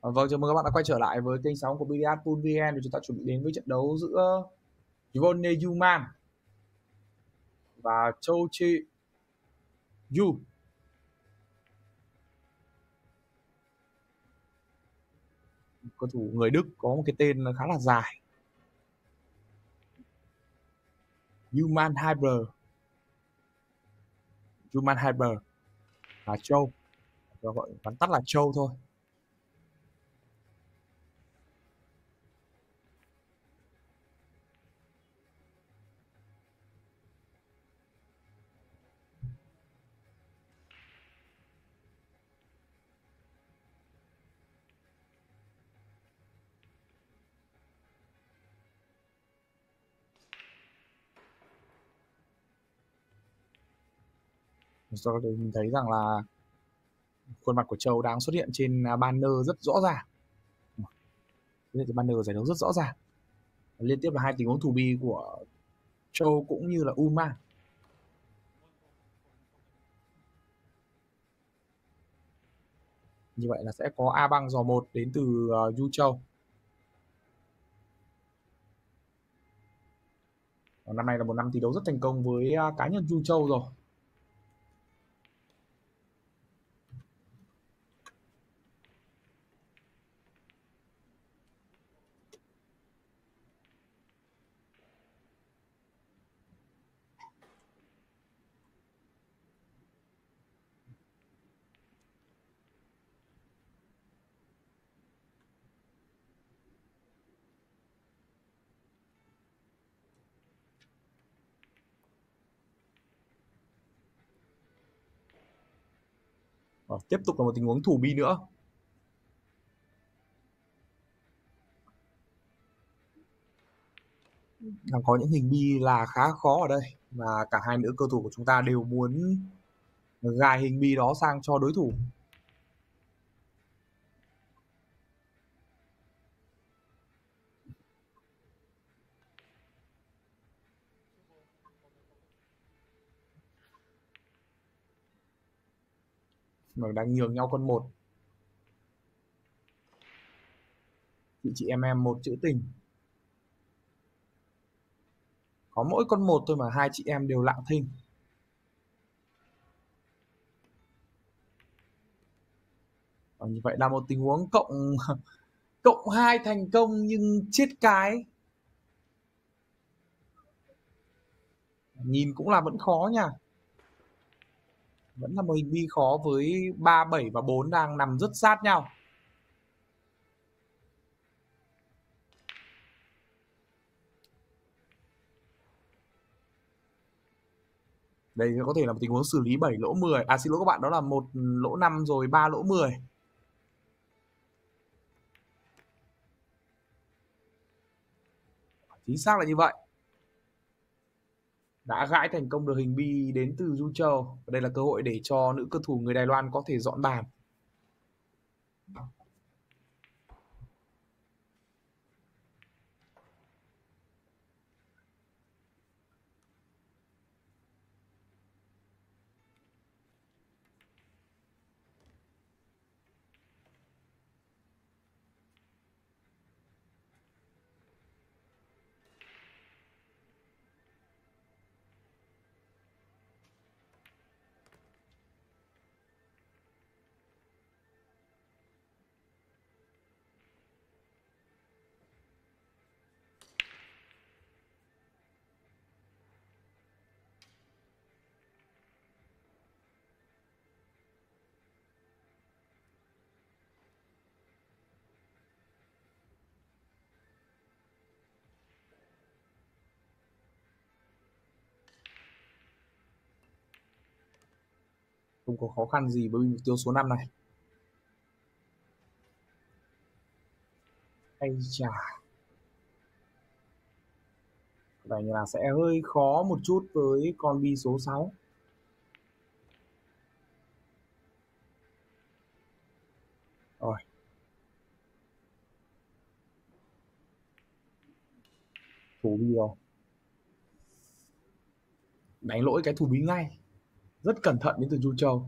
Vâng, chào mừng các bạn đã quay trở lại với kênh sóng của Billiard Pool VN. Chúng ta chuẩn bị đến với trận đấu giữa Yvonne Ullmann và Chou Chieh-Yu. Cầu thủ người Đức có một cái tên khá là dài. Ullmann-Hybler là Châu, gọi vắn tắt là Châu thôi. Rồi mình thấy rằng là khuôn mặt của Châu đang xuất hiện trên banner rất rõ ràng. Banner giải đấu rất rõ ràng. Liên tiếp là hai tình huống thủ bi của Châu cũng như là Ullmann. Như vậy là sẽ có A băng giò 1 đến từ Yu Châu. Năm nay là một năm thi đấu rất thành công với cá nhân Yu Châu rồi. Tiếp tục là một tình huống thủ bi nữa. Đang có những hình bi là khá khó ở đây, và cả hai nữ cơ thủ của chúng ta đều muốn gài hình bi đó sang cho đối thủ. Mà đang nhường nhau con một. Chị em một chữ tình. Có mỗi con một thôi mà hai chị em đều lặng thinh. Và như vậy là một tình huống cộng 2 thành công nhưng chết cái. Nhìn cũng là vẫn khó nha. Vẫn là một hình bi khó với 3, 7 và 4 đang nằm rất sát nhau. Đây có thể là một tình huống xử lý 7 lỗ 10. À xin lỗi các bạn, đó là 1 lỗ 5 rồi 3 lỗ 10. Chính xác là như vậy. Đã gãi thành công được hình bi đến từ Yu Châu. Đây là cơ hội để cho nữ cơ thủ người Đài Loan có thể dọn bàn. Không có khó khăn gì với mục tiêu số 5 này. Ây chà. Vậy là sẽ hơi khó một chút với con bi số 6. Rồi. Thủ bi rồi. Đánh lỗi cái thủ bi ngay. Rất cẩn thận đến từ Yu Châu.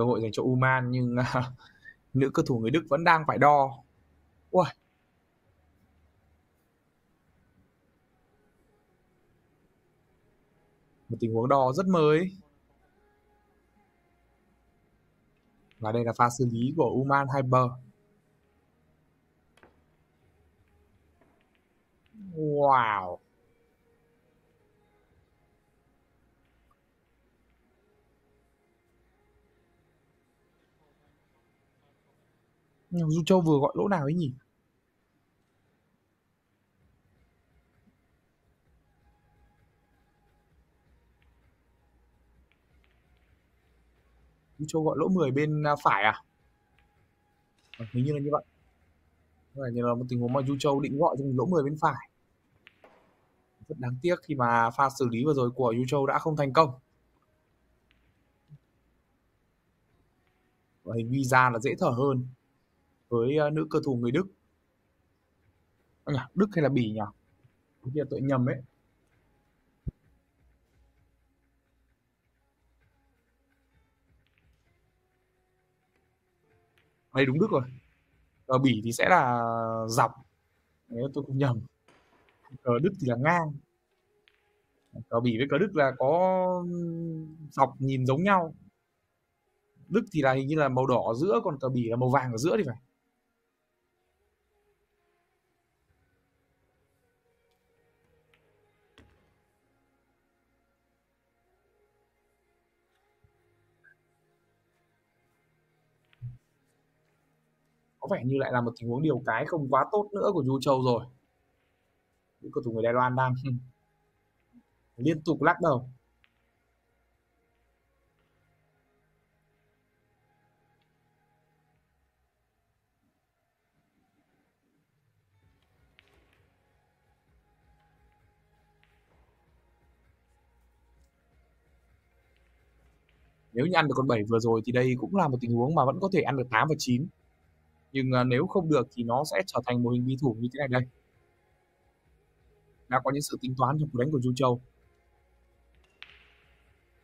cơ hội dành cho Ullmann, nhưng nữ cầu thủ người Đức vẫn đang phải đo. Ui, một tình huống đo rất mới. Và đây là pha xử lý của Ullmann-Hybler. Wow. Du Châu vừa gọi lỗ nào ấy nhỉ? Du Châu gọi lỗ 10 bên phải à? Hình như là như vậy. Như là một tình huống mà Du Châu định gọi cho mình lỗ 10 bên phải. Rất đáng tiếc khi mà pha xử lý vừa rồi của Du Châu đã không thành công. Và hình vi ra là dễ thở hơn với nữ cầu thủ người Đức. Đức hay là Bỉ nhỉ? Cái kia tội nhầm ấy. Đây đúng Đức rồi. Ở Bỉ thì sẽ là dọc. Nếu tôi không nhầm. Cờ Đức thì là ngang. Cờ Bỉ với cờ Đức là có dọc nhìn giống nhau. Đức thì là hình như là màu đỏ ở giữa, còn cờ Bỉ là màu vàng ở giữa thì phải. Có vẻ như lại là một tình huống điều cái không quá tốt nữa của Du Châu rồi. Những cầu thủ người Đài Loan đang liên tục lắc đầu. Nếu như ăn được con 7 vừa rồi thì đây cũng là một tình huống mà vẫn có thể ăn được 8 và 9. Nhưng nếu không được thì nó sẽ trở thành một hình vi thủ như thế này đây. Đã có những sự tính toán trong cuộc đánh của Du Châu.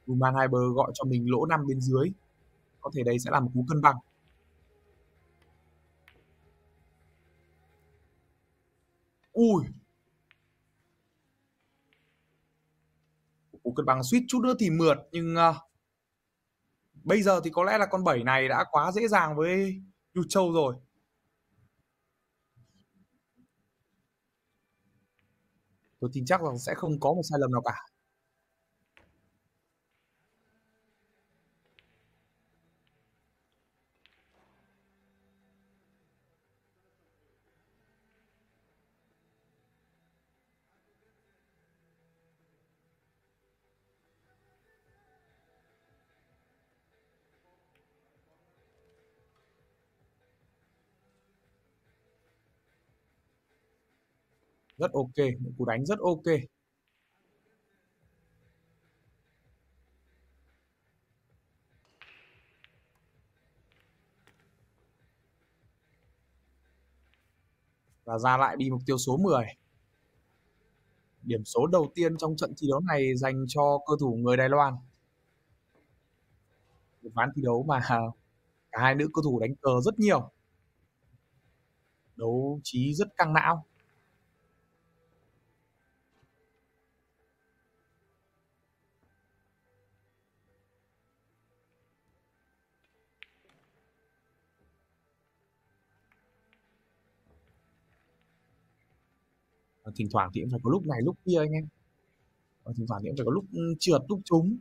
Ullmann-Hybler gọi cho mình lỗ 5 bên dưới. Có thể đây sẽ là một cú cân bằng. Ui! Cú cân bằng suýt chút nữa thì mượt, nhưng bây giờ thì có lẽ là con 7 này đã quá dễ dàng với Du Châu rồi. Tôi tin chắc rằng sẽ không có một sai lầm nào cả. Rất ok, những cú đánh rất ok. Và ra lại đi mục tiêu số 10. Điểm số đầu tiên trong trận thi đấu này dành cho cầu thủ người Đài Loan. Một ván thi đấu mà cả hai nữ cầu thủ đánh cờ rất nhiều. Đấu trí rất căng não. Thỉnh thoảng thì cũng phải có lúc này lúc kia anh em. Thỉnh thoảng thì cũng phải có lúc trượt lúc trúng.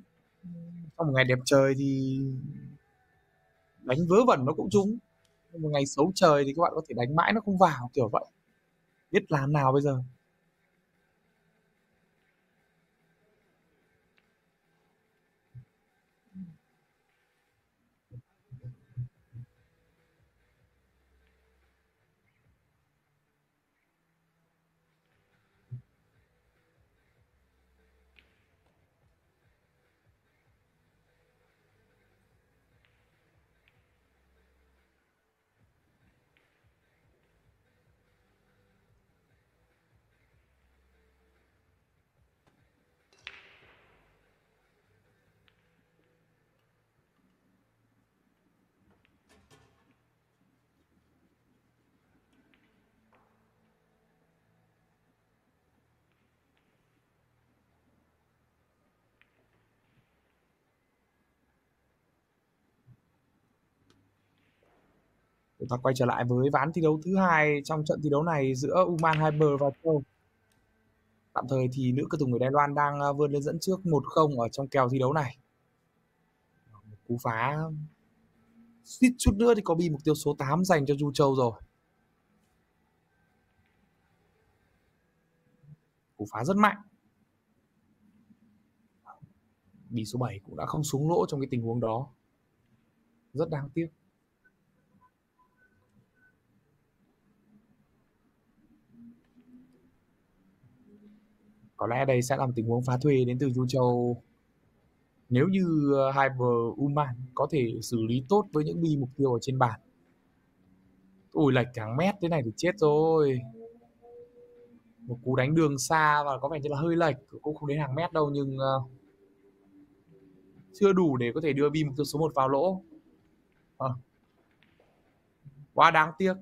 Trong một ngày đẹp trời thì đánh vớ vẩn nó cũng trúng. Trong một ngày xấu trời thì các bạn có thể đánh mãi nó không vào, kiểu vậy. Biết làm nào bây giờ. Chúng ta quay trở lại với ván thi đấu thứ hai trong trận thi đấu này giữa Ullmann-Hybler và Chou. Tạm thời thì nữ cầu thủ người Đài Loan đang vươn lên dẫn trước 1-0 ở trong kèo thi đấu này. Một cú phá suýt chút nữa thì có bị mục tiêu số 8 dành cho Du Chou rồi. Cú phá rất mạnh. Bì số 7 cũng đã không xuống lỗ trong cái tình huống đó. Rất đáng tiếc. Có lẽ đây sẽ là một tình huống phá thuê đến từ Du Chou. Nếu như Hybler Ullmann có thể xử lý tốt với những bi mục tiêu ở trên bàn. Ui, lệch hàng mét thế này thì chết rồi. Một cú đánh đường xa và có vẻ như là hơi lệch, cũng không đến hàng mét đâu nhưng chưa đủ để có thể đưa bi mục tiêu số 1 vào lỗ. Quá đáng tiếc.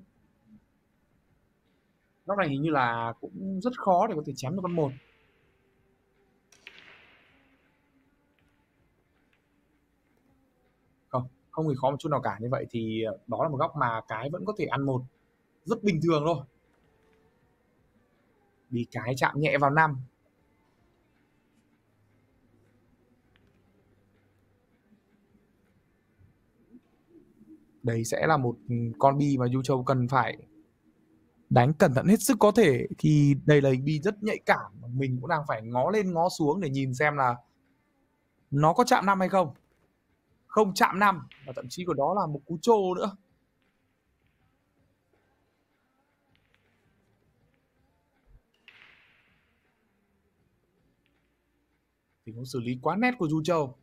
Góc này hình như là cũng rất khó để có thể chém được con 1. Không hề khó một chút nào cả. Như vậy thì đó là một góc mà cái vẫn có thể ăn 1. Rất bình thường thôi. Bị cái chạm nhẹ vào 5. Đây sẽ là một con bi mà Du Chou cần phải đánh cẩn thận hết sức có thể. Khi đây là hình bi rất nhạy cảm. Mình cũng đang phải ngó lên ngó xuống để nhìn xem là nó có chạm 5 hay không. Không chạm 5. Và thậm chí của đó là một cú trô nữa. Tình huống xử lý quá nét của Du Chou.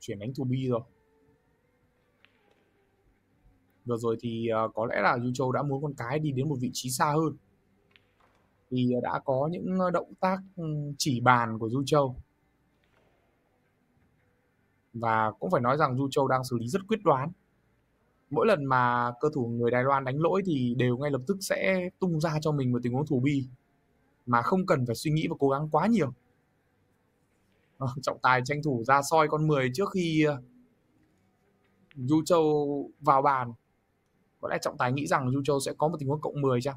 Chuyển đánh thủ bi rồi. Vừa rồi thì có lẽ là Du Chou đã muốn con cái đi đến một vị trí xa hơn. Thì đã có những động tác chỉ bàn của Du Chou. Và cũng phải nói rằng Du Chou đang xử lý rất quyết đoán. Mỗi lần mà cơ thủ người Đài Loan đánh lỗi thì đều ngay lập tức sẽ tung ra cho mình một tình huống thủ bi. Mà không cần phải suy nghĩ và cố gắng quá nhiều. Trọng tài tranh thủ ra soi con 10 trước khi Du Chou vào bàn. Có lẽ trọng tài nghĩ rằng Du Chou sẽ có một tình huống cộng 10 chăng?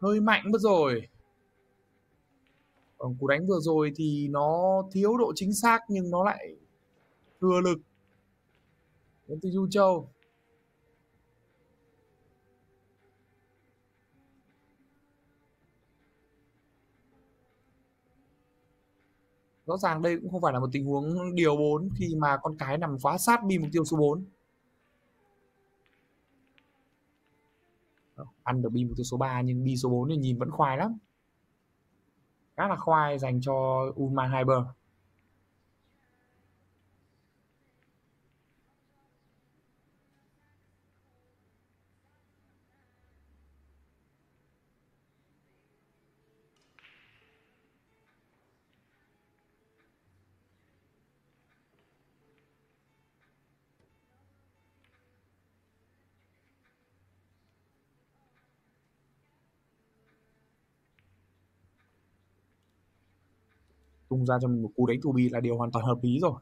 Hơi mạnh mất rồi. Cú đánh vừa rồi thì nó thiếu độ chính xác nhưng nó lại thừa lực đến từ Du Chou. Rõ ràng đây cũng không phải là một tình huống điều 4 khi mà con cái nằm quá sát bi mục tiêu số 4. Ăn được bi mục tiêu số 3 nhưng bi số 4 thì nhìn vẫn khoai lắm. Khá là khoai dành cho Ullmann-Hybler. Tung ra cho mình một cú đánh thủ bi là điều hoàn toàn hợp lý rồi.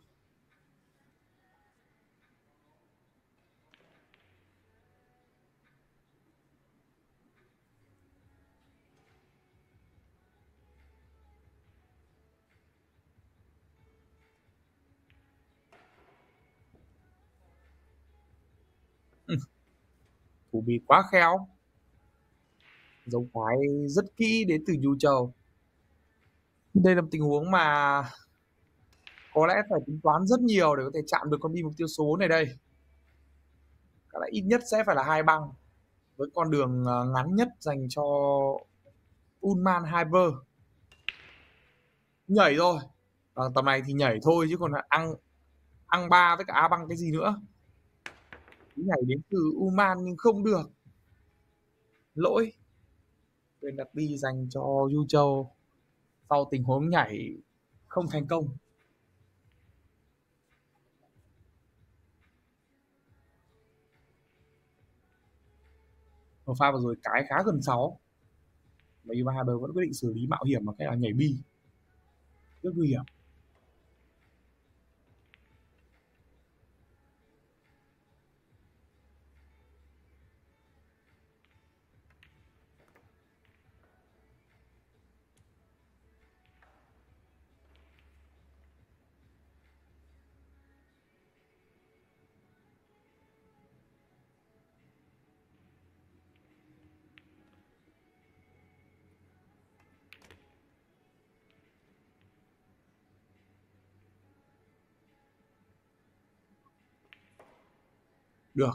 Thủ bi quá khéo. Dấu cái rất kỹ đến từ Du Chou. Đây là một tình huống mà có lẽ phải tính toán rất nhiều để có thể chạm được con bi mục tiêu số này đây. Có lẽ ít nhất sẽ phải là 2 băng với con đường ngắn nhất dành cho Ullmann-Hybler. Nhảy rồi. Tầm này thì nhảy thôi chứ còn ăn 3 với cả A băng cái gì nữa. Ý này đến từ Ullmann nhưng không được. Lỗi. Quyền đặt bi dành cho Yu Châu sau tình huống nhảy không thành công. Ở pha vừa rồi cái khá gần 6. Và Ullmann-Hybler vẫn quyết định xử lý mạo hiểm bằng cách là nhảy bi. Rất nguy hiểm. Được.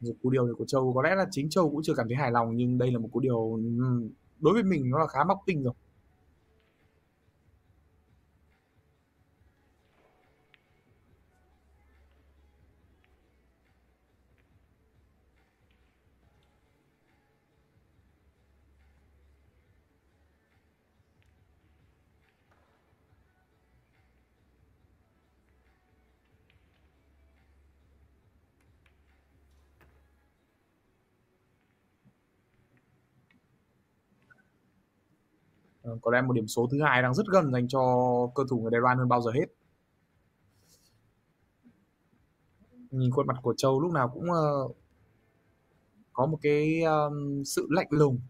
Một cú điều này của Châu, có lẽ là chính Châu cũng chưa cảm thấy hài lòng, nhưng đây là một cú điều đối với mình nó là khá móc tinh rồi. Có lẽ một điểm số thứ hai đang rất gần dành cho cơ thủ người Đài Loan hơn bao giờ hết. Nhìn khuôn mặt của Châu lúc nào cũng có một cái sự lạnh lùng.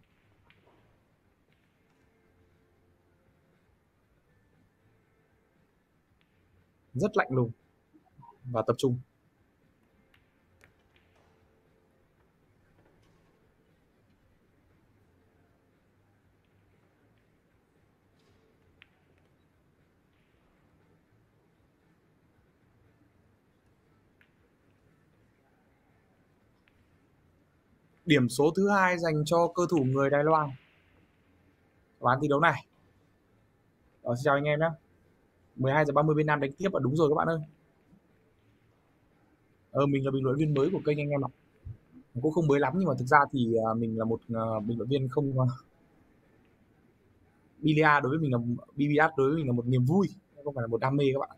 Rất lạnh lùng và tập trung. Điểm số thứ hai dành cho cơ thủ người Đài Loan ván thi đấu này. Đó, xin chào anh em nhé. 12:30 bên Nam đánh tiếp. Đúng rồi các bạn ơi, mình là bình luận viên mới của kênh anh em ạ. Cũng không mới lắm nhưng mà thực ra thì mình là một bình luận viên không Billiard đối với mình là Billiard đối với mình là một niềm vui, không phải là một đam mê các bạn.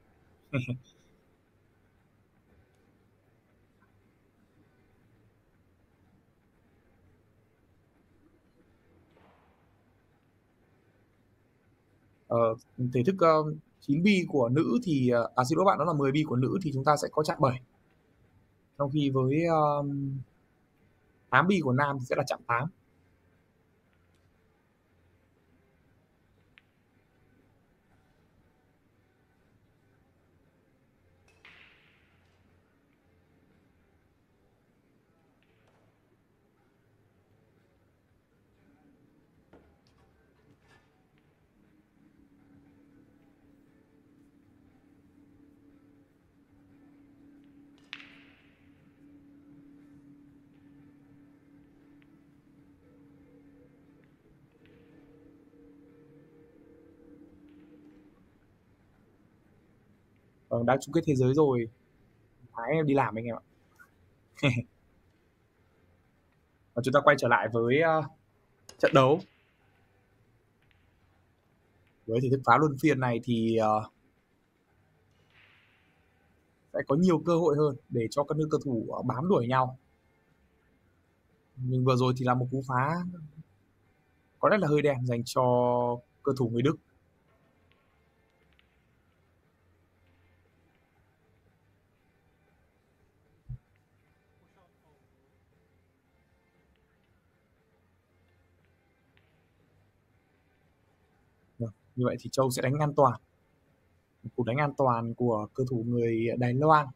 Thể thức 9 bi của nữ thì xin lỗi bạn, đó là 10 bi của nữ thì chúng ta sẽ có chạm 7. Trong khi với 8 bi của nam thì sẽ là chạm 8. Đã chung kết thế giới rồi. Thái em đi làm anh em ạ. Và chúng ta quay trở lại với trận đấu. Với thể thức phá luân phiên này thì sẽ có nhiều cơ hội hơn để cho các nữ cơ thủ bám đuổi nhau. Nhưng vừa rồi thì là một cú phá có lẽ là hơi đen dành cho cơ thủ người Đức. Như vậy thì Châu sẽ đánh an toàn. Một cuộc đánh an toàn của cơ thủ người Đài Loan.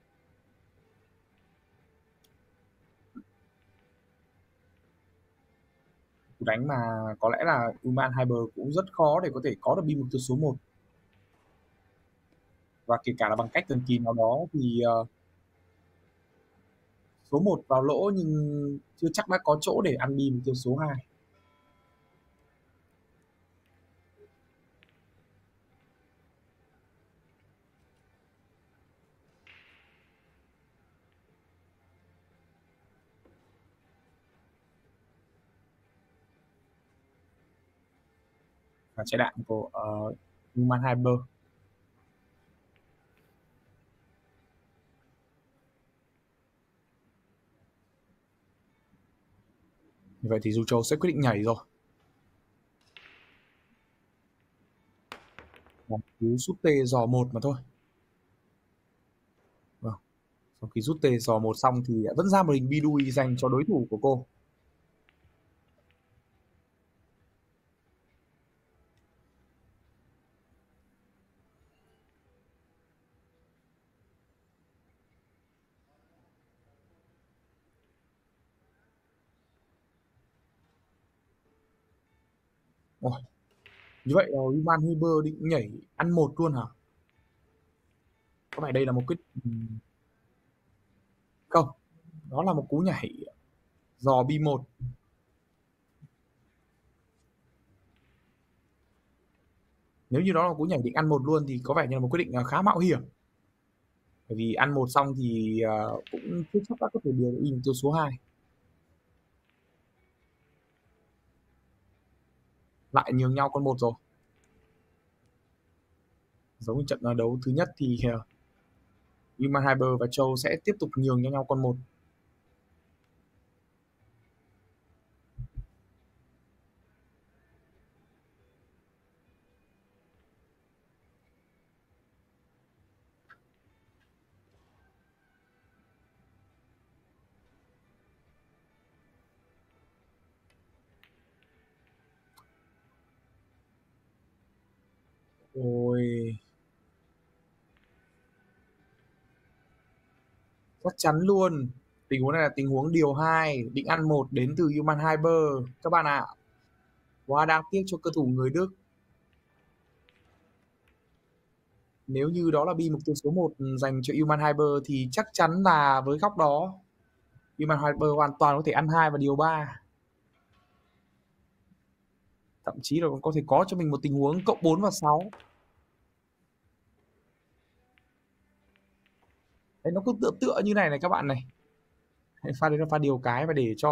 Cuộc đánh mà có lẽ là Ullmann-Hybler cũng rất khó để có thể có được bi mục tiêu số 1. Và kể cả là bằng cách thần kỳ nào đó thì số 1 vào lỗ nhưng chưa chắc đã có chỗ để ăn bi mục tiêu số 2. và chạy đạn của Ullmann-Hybler. Vậy thì Du Châu sẽ quyết định nhảy rồi. Cứ rút tê dò 1 mà thôi. Vâng. Sau khi rút tê dò 1 xong thì vẫn ra một hình bidui dành cho đối thủ của cô. Ôi. Như vậy là Ullmann-Hybler định nhảy ăn 1 luôn hả? Có vẻ đây là một cái... Không, đó là một cú nhảy dò B1. Nếu như đó là cú nhảy định ăn 1 luôn thì có vẻ như là một quyết định khá mạo hiểm. Bởi vì ăn 1 xong thì cũng chưa chắc đã có thể điều in tiêu số 2. Lại nhường nhau con 1 rồi. Giống như trận đấu thứ nhất thì Ullmann-Hybler và Châu sẽ tiếp tục nhường cho nhau con 1. Ôi. Chắc chắn luôn. Tình huống này là tình huống điều 2. Định ăn 1 đến từ Ullmann-Hybler. Các bạn ạ. Quá đáng tiếc cho cơ thủ người Đức. Nếu như đó là bi mục tiêu số 1 dành cho Ullmann-Hybler thì chắc chắn là với góc đó Ullmann-Hybler hoàn toàn có thể ăn 2 và điều 3. Thậm chí là còn có thể có cho mình một tình huống cộng 4 và 6. Đấy, nó cứ tựa như này này các bạn này. Pha đấy là pha điều cái và để cho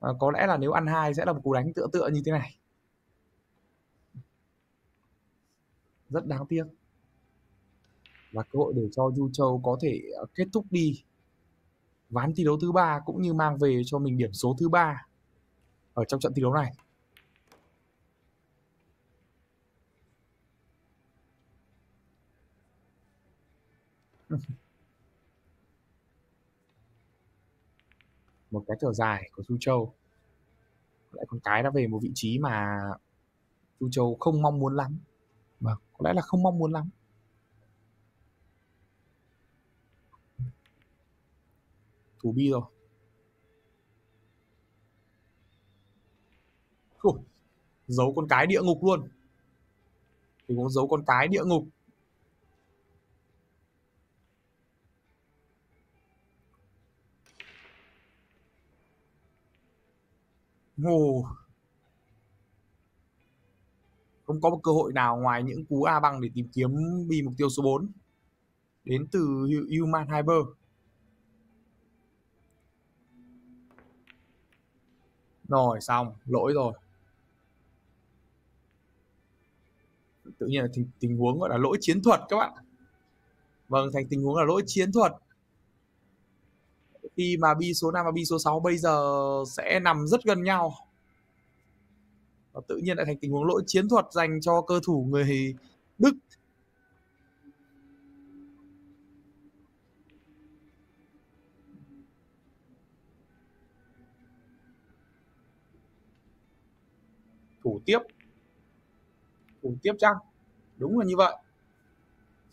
có lẽ là nếu ăn 2 sẽ là một cú đánh tựa như thế này. Rất đáng tiếc. Và cơ hội để cho Du Châu có thể kết thúc đi ván thi đấu thứ 3 cũng như mang về cho mình điểm số thứ 3 ở trong trận thi đấu này. Một cái thở dài của Du Châu. Lại con cái đã về một vị trí mà Du Châu không mong muốn lắm. Vâng, có lẽ là không mong muốn lắm. Thủ bi rồi. Ủa, giấu con cái địa ngục luôn. Thì cũng giấu con cái địa ngục. Oh. Không có một cơ hội nào ngoài những cú A băng để tìm kiếm bi mục tiêu số 4 đến từ Ullmann-Hybler. Rồi xong, lỗi rồi. Tự nhiên là tình huống gọi là lỗi chiến thuật các bạn. Vâng, thành tình huống là lỗi chiến thuật. Khi mà bi số 5 và bi số 6 bây giờ sẽ nằm rất gần nhau. Và tự nhiên lại thành tình huống lỗi chiến thuật dành cho cơ thủ người Đức. Thủ tiếp. Thủ tiếp chăng? Đúng là như vậy.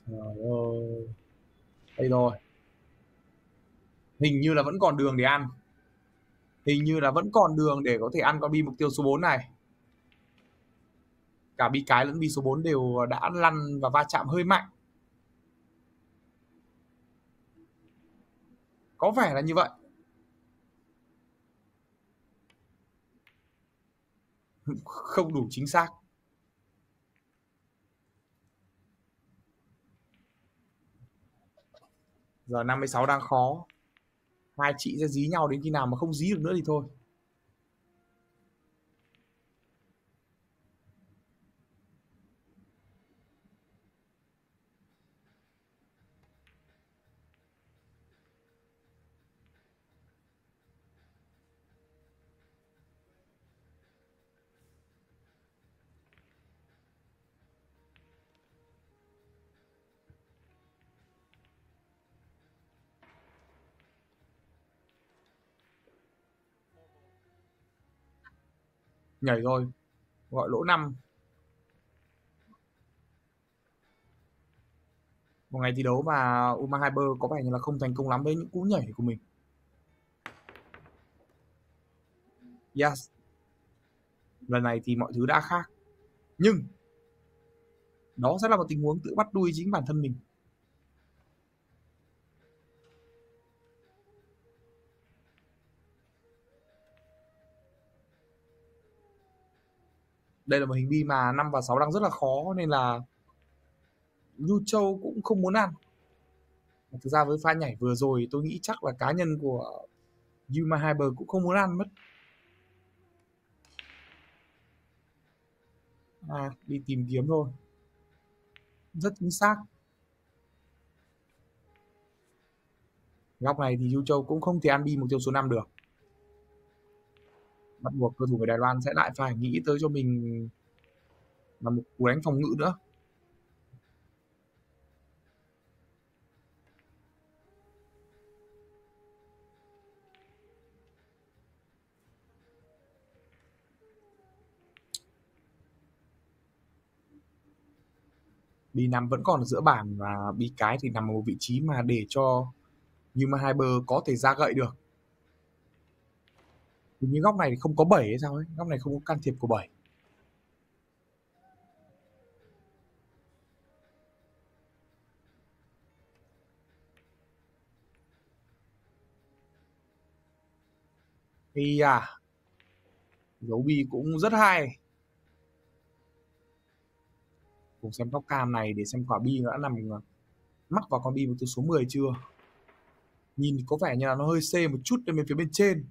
Trời ơi. Đây rồi. Hình như là vẫn còn đường để ăn. Hình như là vẫn còn đường để có thể ăn con bi mục tiêu số 4 này. Cả bi cái lẫn bi số 4 đều đã lăn và va chạm hơi mạnh. Có vẻ là như vậy. Không đủ chính xác. Giờ 56 đang khó. Hai chị sẽ dí nhau đến khi nào mà không dí được nữa thì thôi. nhảy rồi, gọi lỗ 5. Một ngày thi đấu mà Ullmann-Hybler có vẻ như là không thành công lắm với những cú nhảy của mình. Yes. Lần này thì mọi thứ đã khác. Nhưng đó sẽ là một tình huống tự bắt đuôi chính bản thân mình. Đây là một hình bi mà 5 và 6 đang rất là khó, nên là Yu Châu cũng không muốn ăn. Thực ra với pha nhảy vừa rồi tôi nghĩ chắc là cá nhân của Ullmann-Hybler cũng không muốn ăn mất. À, đi tìm kiếm thôi. Rất chính xác. Góc này thì Yu Châu cũng không thể ăn bi mục tiêu số 5 được. Bắt buộc cầu thủ người Đài Loan sẽ lại phải nghĩ tới cho mình là một cú đánh phòng ngự nữa. Bi 5 vẫn còn ở giữa bảng và bi cái thì nằm ở một vị trí mà để cho Ullmann-Hybler có thể ra gậy được. Hình như góc này thì không có 7 hay sao ấy, góc này không có can thiệp của 7. Thì dấu bi cũng rất hay. Cùng xem góc cam này để xem quả bi nó đã nằm mắc vào con bi từ số 10 chưa. Nhìn có vẻ như là nó hơi xê một chút lên phía bên trên.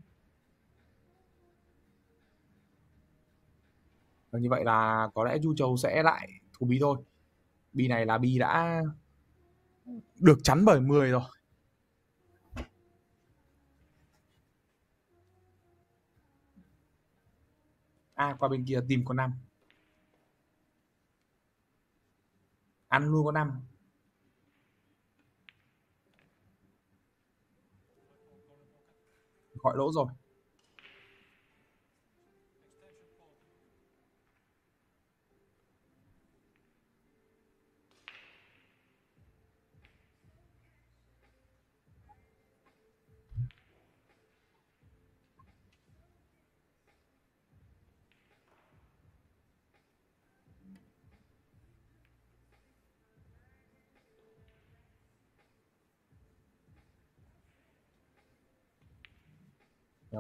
Và như vậy là có lẽ Yu Châu sẽ lại thủ bi thôi. Bi này là bi đã được chắn bởi 10 rồi. À, qua bên kia tìm con 5. Ăn luôn con 5. Gọi lỗ rồi.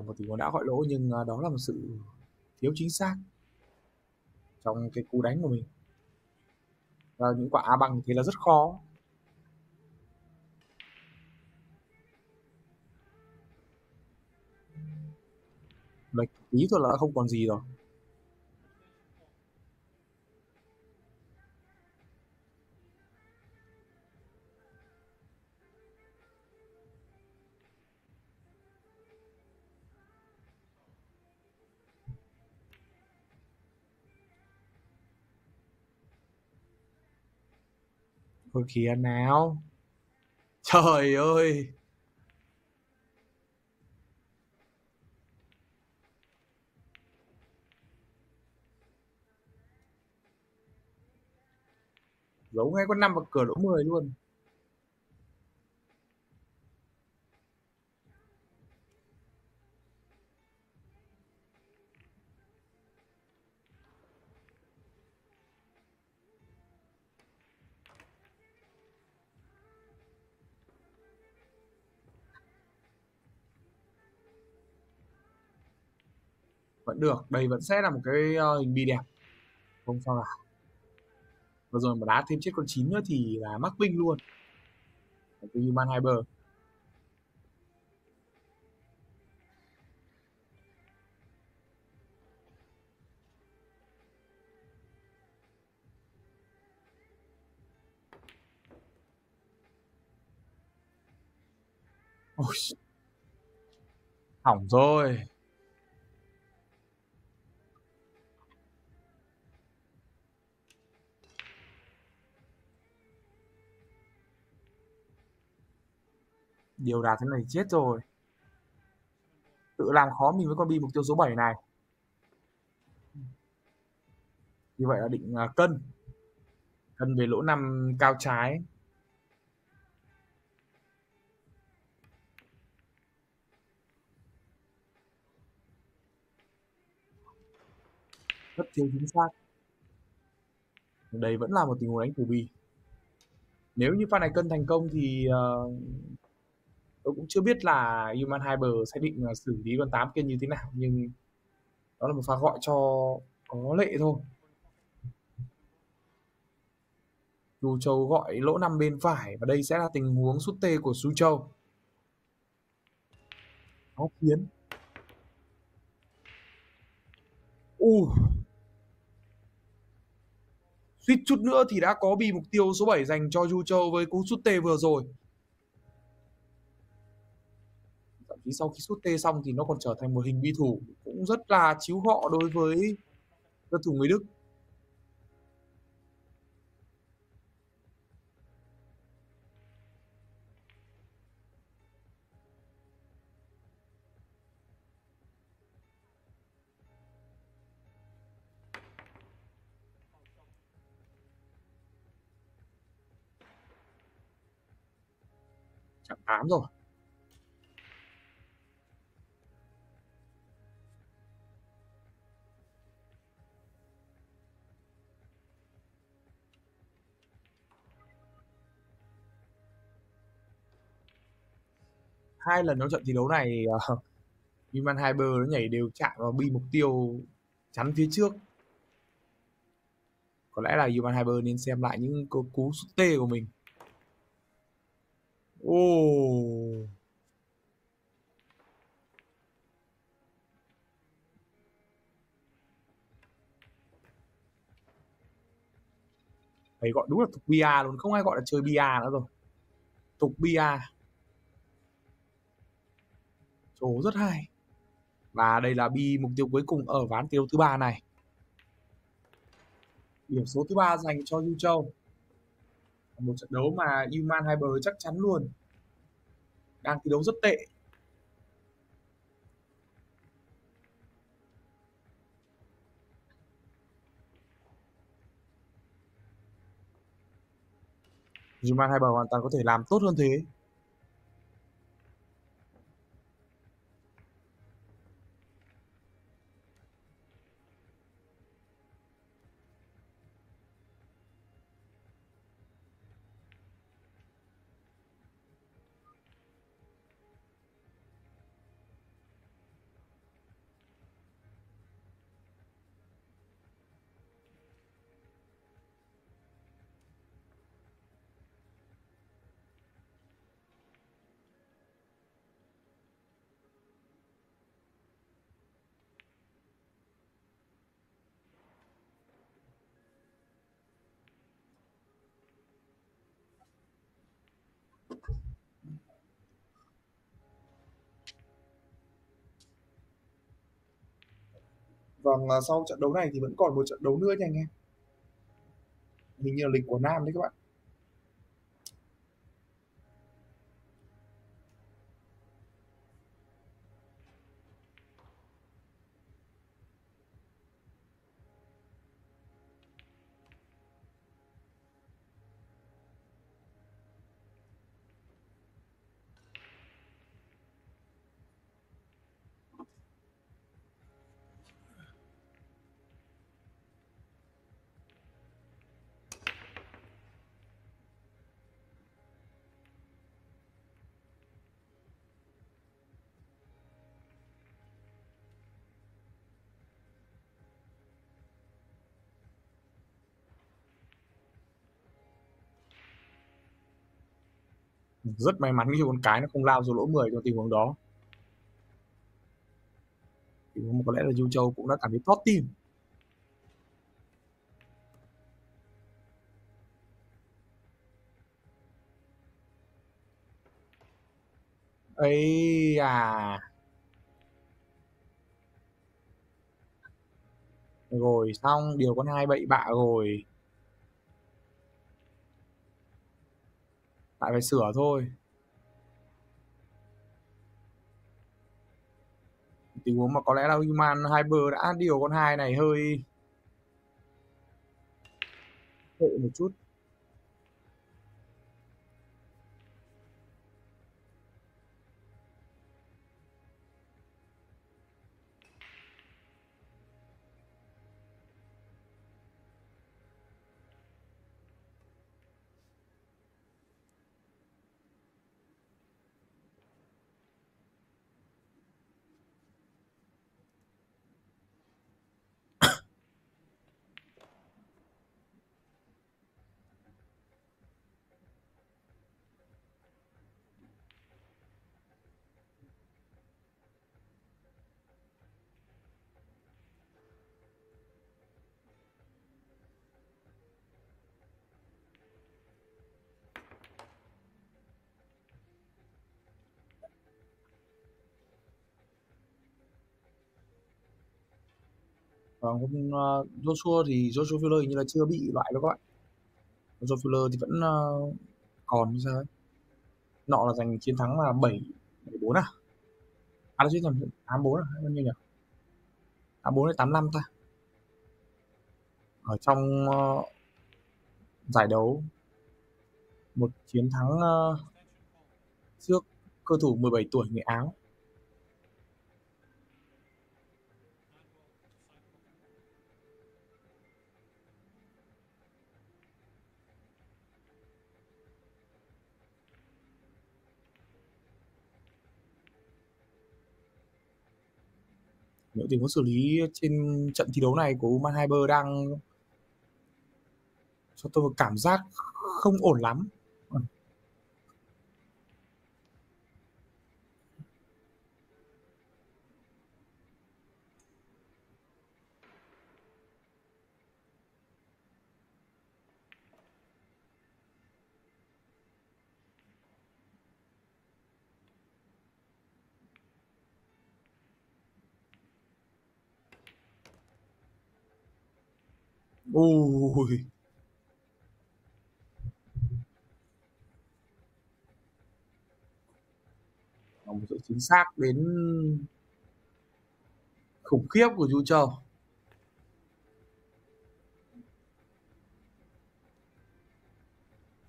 Một tình huống đã gọi lỗ nhưng đó là một sự thiếu chính xác trong cái cú đánh của mình. Và những quả A bằng thì là rất khó. Lệch tí thôi là không còn gì rồi. Thôi kìa nào. Trời ơi. Giấu ngay con 5 vào cửa lỗ 10 luôn. Vẫn được, đây vẫn sẽ là một cái hình bi đẹp, không sao cả. Vừa rồi mà đá thêm chết con 9 nữa thì là mắc binh luôn. Ullmann-Hybler hỏng rồi. Điều đà thế này chết rồi. Tự làm khó mình với con bi mục tiêu số 7 này. Như vậy là định cân. Cân về lỗ 5 cao trái. Rất thiếu chính xác. Đây vẫn là một tình huống đánh từ bi. Nếu như pha này cân thành công thì tôi cũng chưa biết là Ullmann-Hybler sẽ định xử lý con 8 kia như thế nào, nhưng đó là một pha gọi cho có lệ thôi. Chou Chieh-Yu gọi lỗ 5 bên phải và đây sẽ là tình huống sút tê của Chou Chieh-Yu. Nó khiến suýt chút nữa thì đã có bì mục tiêu số 7 dành cho Chou Chieh-Yu với cú sút tê vừa rồi. Thậm chí sau khi sút tê xong thì nó còn trở thành một hình bi thủ cũng rất là chiếu họ đối với đối thủ người Đức. Chạm 8 rồi. Hai lần trong trận thi đấu này Ullmann-Hybler nó nhảy đều chạm vào bi mục tiêu chắn phía trước. Có lẽ là Ullmann-Hybler nên xem lại những cú sút tê của mình. Đấy, gọi đúng là tục bia luôn, không ai gọi là chơi bia nữa rồi. Tục bia. Trổ rất hay. Và đây là bi mục tiêu cuối cùng ở ván thi đấu thứ 3 này. Điểm số thứ 3 dành cho Chou Chieh-Yu. Một trận đấu mà Ullmann-Hybler chắc chắn luôn đang thi đấu rất tệ. Ullmann-Hybler hoàn toàn có thể làm tốt hơn thế. Vâng, sau trận đấu này thì vẫn còn một trận đấu nữa nha anh em. Hình như là lịch của Nam đấy các bạn. Rất may mắn khi con cái nó không lao rồi lỗ 10 trong tình huống đó. Thì có lẽ là Chou Chieh-Yu cũng đã cảm thấy thót tim. Ấy à. Rồi xong, điều con 2 bậy bạ rồi. Tại phải sửa thôi. Tình huống mà có lẽ là Ullmann-Hybler đã điều con 2 này hơi tệ một chút. Còn Joshua thì Joshua Filler như là chưa bị loại đó các bạn. Joshua Filler thì vẫn còn như sao ấy. Nọ là giành chiến thắng là 7-4 à? À nó chứ nhầm 8-4 à? Hay bao nhiêu nhỉ? 8-4 hay 8-5 ta? Ở trong giải đấu một chiến thắng trước cơ thủ 17 tuổi người Áo. Những tình huống xử lý trên trận thi đấu này của Ullmann-Hybler đang cho tôi một cảm giác không ổn lắm. Ôi. Một sự chính xác đến khủng khiếp của Chou Chieh-Yu.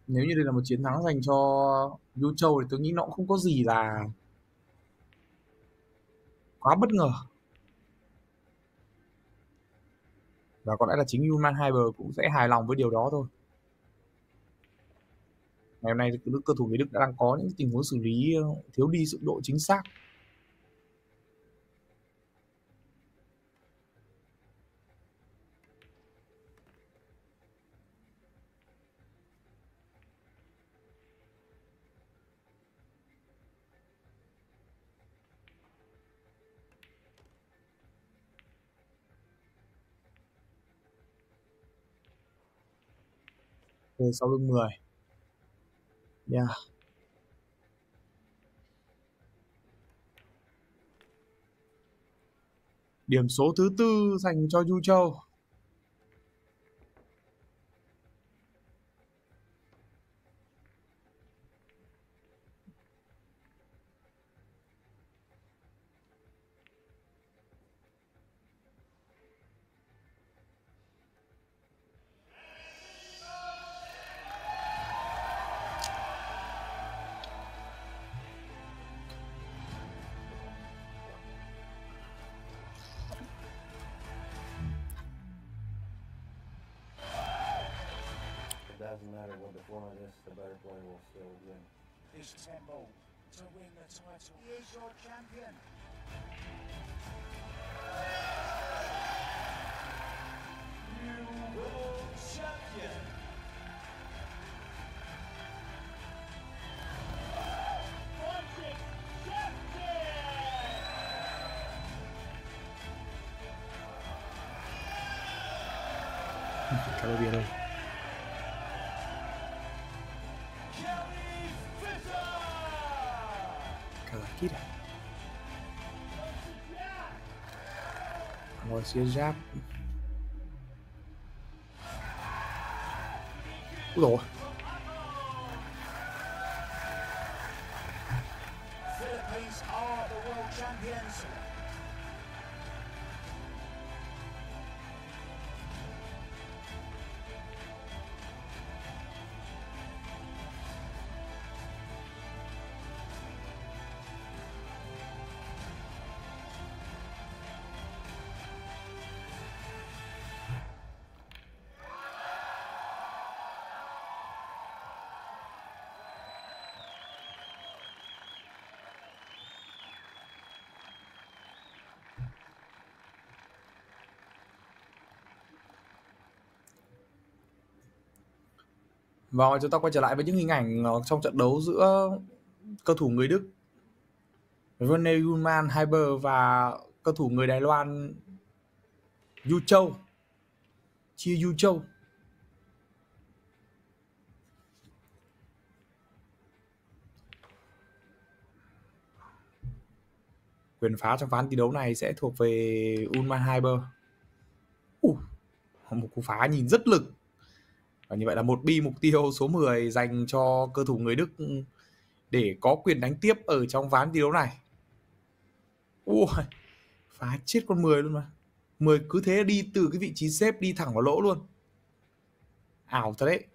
Nếu như đây là một chiến thắng dành cho Chou Chieh-Yu thì tôi nghĩ nó cũng không có gì là quá bất ngờ. Và có lẽ là chính Ullmann-Hybler cũng sẽ hài lòng với điều đó thôi. Ngày hôm nay nữ cơ thủ người Đức đã đang có những tình huống xử lý thiếu đi sự độ chính xác. Sau lưng 10. Yeah. Điểm số thứ tư dành cho Chou Chieh-Yu. Kelly Vitter. Kalakita. Alicia Giáp. Úi dồi. Và chúng ta quay trở lại với những hình ảnh trong trận đấu giữa cầu thủ người Đức Yvonne Ullmann-Hybler và cầu thủ người Đài Loan Chou Chieh-Yu. Quyền phá trong ván thi đấu này sẽ thuộc về Ullmann-Hybler. Một cú phá nhìn rất lực. Và như vậy là một bi mục tiêu số 10 dành cho cầu thủ người Đức để có quyền đánh tiếp ở trong ván thi đấu này. Ui, phá chết con 10 luôn mà. 10 cứ thế đi từ cái vị trí xếp đi thẳng vào lỗ luôn. Ảo thật đấy.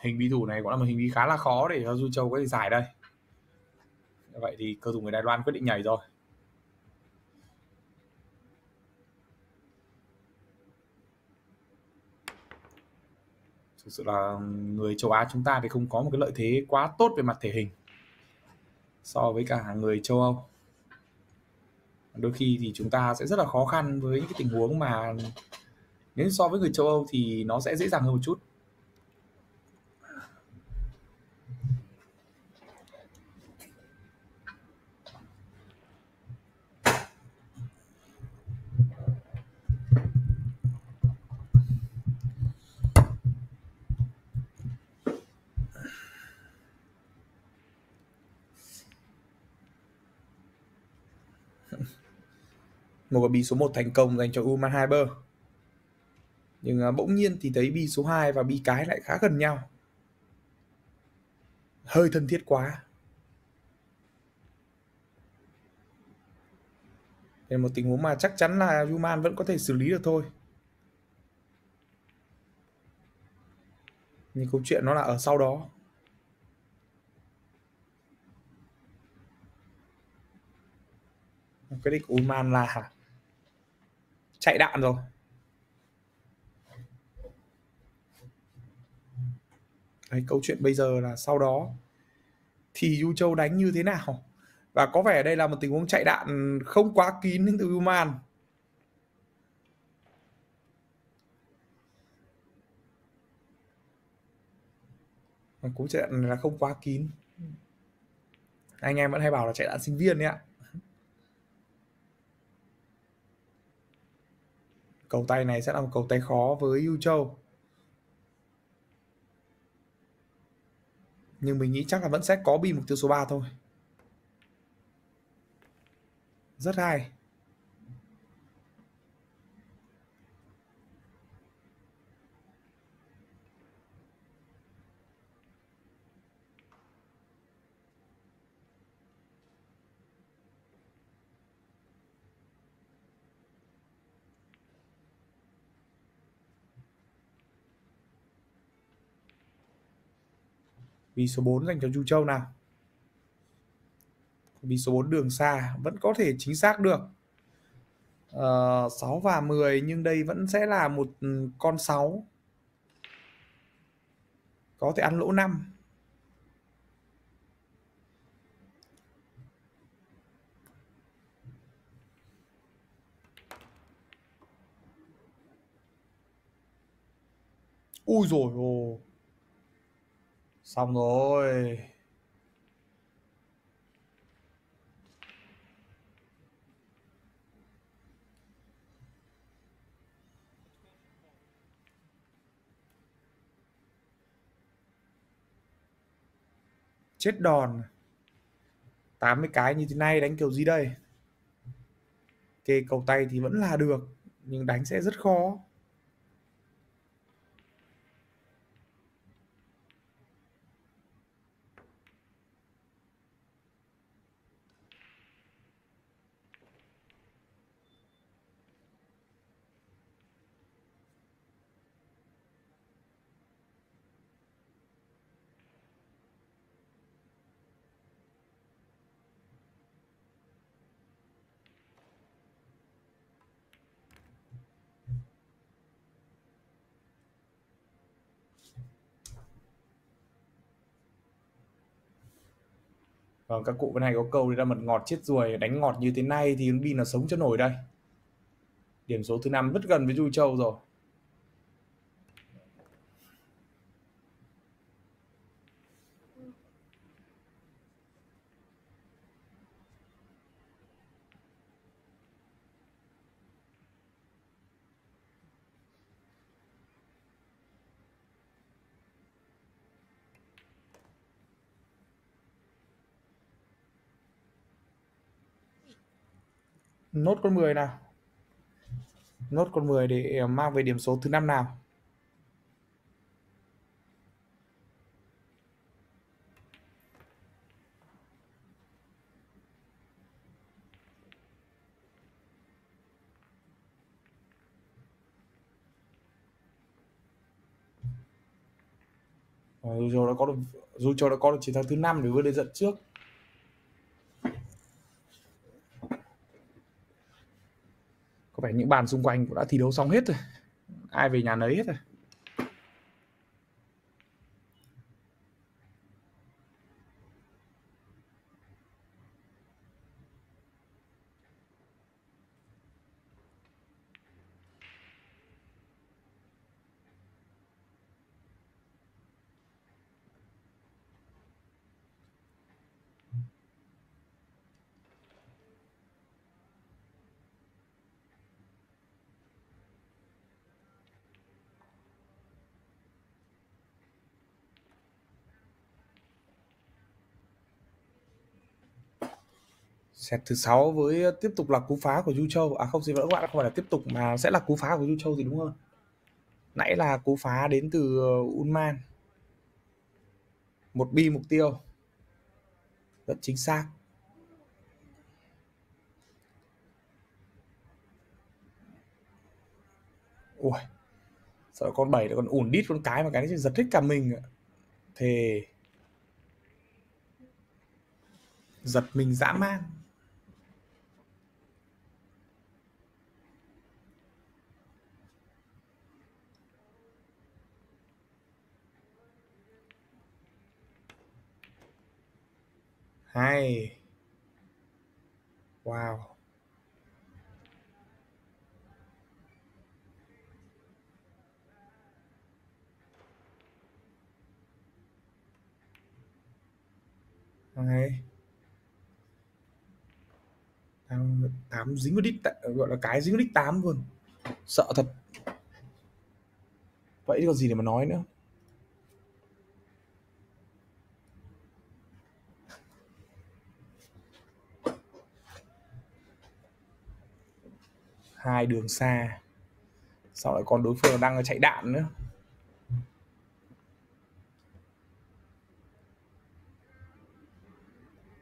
Hình vi thủ này cũng là một hình vi khá là khó để cho Du Châu có thể giải đây. Vậy thì cầu thủ người Đài Loan quyết định nhảy rồi. Thực sự là người châu Á chúng ta thì không có một cái lợi thế quá tốt về mặt thể hình so với cả người châu Âu. Đôi khi thì chúng ta sẽ rất là khó khăn với những cái tình huống mà nếu so với người châu Âu thì nó sẽ dễ dàng hơn một chút. Một quả bi số 1 thành công dành cho Ullmann-Hybler. Nhưng bỗng nhiên thì thấy bi số 2 và bi cái lại khá gần nhau. Hơi thân thiết quá. Đây là một tình huống mà chắc chắn là Ullmann vẫn có thể xử lý được thôi. Nhưng câu chuyện nó là ở sau đó. Cái đích của Ullmann là chạy đạn rồi. Đấy, câu chuyện bây giờ là sau đó thì Du Châu đánh như thế nào. Và có vẻ đây là một tình huống chạy đạn không quá kín đến từ Ullmann. Cú chạy đạn này là không quá kín. Anh em vẫn hay bảo là chạy đạn sinh viên đấy ạ. Cầu tay này sẽ là một cầu tay khó với Du Châu. Nhưng mình nghĩ chắc là vẫn sẽ có bi mục tiêu số 3 thôi. Rất hay. Bi số 4 dành cho Du Châu nào. Bi số 4 đường xa vẫn có thể chính xác được. 6 và 10 nhưng đây vẫn sẽ là một con 6. Có thể ăn lỗ 5. Ui dồi ôi. Xong rồi. Chết đòn. 80 cái như thế này đánh kiểu gì đây? Kê cầu tay thì vẫn là được, nhưng đánh sẽ rất khó. Các cụ bên này có câu ra mật ngọt chết ruồi, đánh ngọt như thế này thì con Bin nó sống cho nổi đây. Điểm số thứ 5 rất gần với Du Châu rồi. Nốt con 10 nào. Nốt con 10 để mang về điểm số thứ 5 nào. Dù cho đã có được chiến thắng thứ 5 để vươn lên dẫn trước. Phải những bàn xung quanh cũng đã thi đấu xong hết rồi, ai về nhà nấy hết rồi. Xét thứ 6 với tiếp tục là cú phá của Du Châu. À không, xin lỗi các bạn, không phải là tiếp tục mà sẽ là cú phá của Du Châu thì đúng hơn. Nãy là cú phá đến từ Ullmann. Một bi mục tiêu. Rất chính xác. Ui. Sợ con 7 là còn ủn đít con cái mà cái đấy giật hết cả mình. Thề. Giật mình dã man. Hay. Wow. Hay. 8 dính vào đít, gọi là cái dính vào đít 8 luôn. Sợ thật. Vậy còn gì để mà nói nữa. Hai đường xa. Sao lại còn đối phương đang chạy đạn nữa.